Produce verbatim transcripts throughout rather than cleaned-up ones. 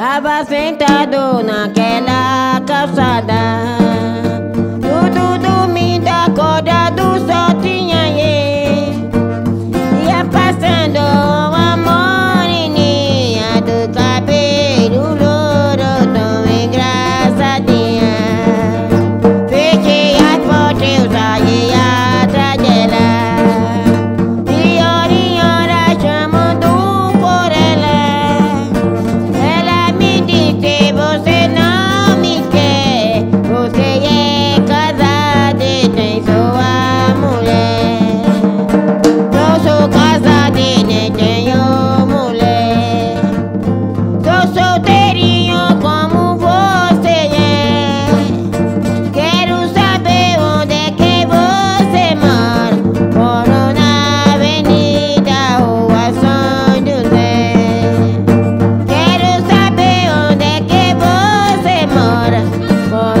Estava sentado naquela calçada, tudo dormindo, acordado, só tinha eu. Ia passando uma moreninha do cabelo louro, tão engraçadinha. Fechei as portas, eu saí atrás dela, de hora em hora chamando por ela. Ela me disse: você não me quer, você é casada e tem sua mulher. Eu sou casada e nem tenho mulher, sou solteirinho como você é. Quero saber onde é que você mora, moro na Avenida Rua São José. Quero saber onde é que você mora,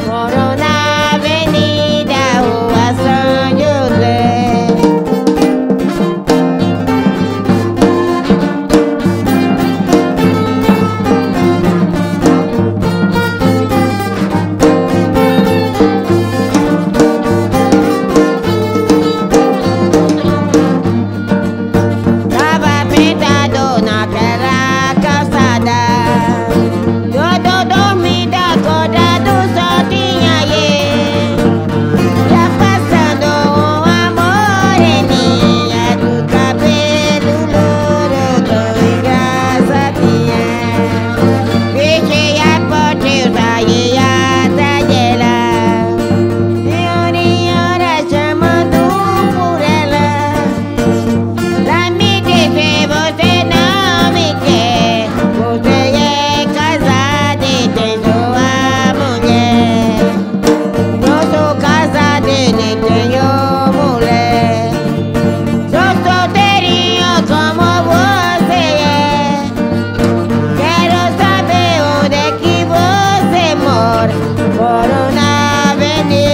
moro na Avenida Rua São José. Estava sentado naquela calçada, todo dormindo, acordado, só tinha eu. Ia passando uma moreninha do cabelo louro, tão engraçadinha. Fechei a porta, eu saí atrás dela, de hora em hora chamando por ela. Ela me disse: você não me quer, você é casada e tem sua mulher. Eu sou casada e nem tenho mulher, sou solteirinho como você é. Quero saber onde é que você mora, moro na Avenida Rua São José. Quero saber onde é que você mora, moro na Avenida Rua São José. Tava sentado naquela calçada, todo dormindo, acordado, só tinha eu. Ia passando uma moreninha do cabelo louro, tão engraçadinha. Fechei a porta, eu saí atrás dela, de hora em hora chamando por ela. Ela me disse: você não me quer, você é casada e tem sua mulher. Eu sou casada e nem tenho mulher, sou solteirinho como você é. Quero saber onde é que você mora, moro na Avenida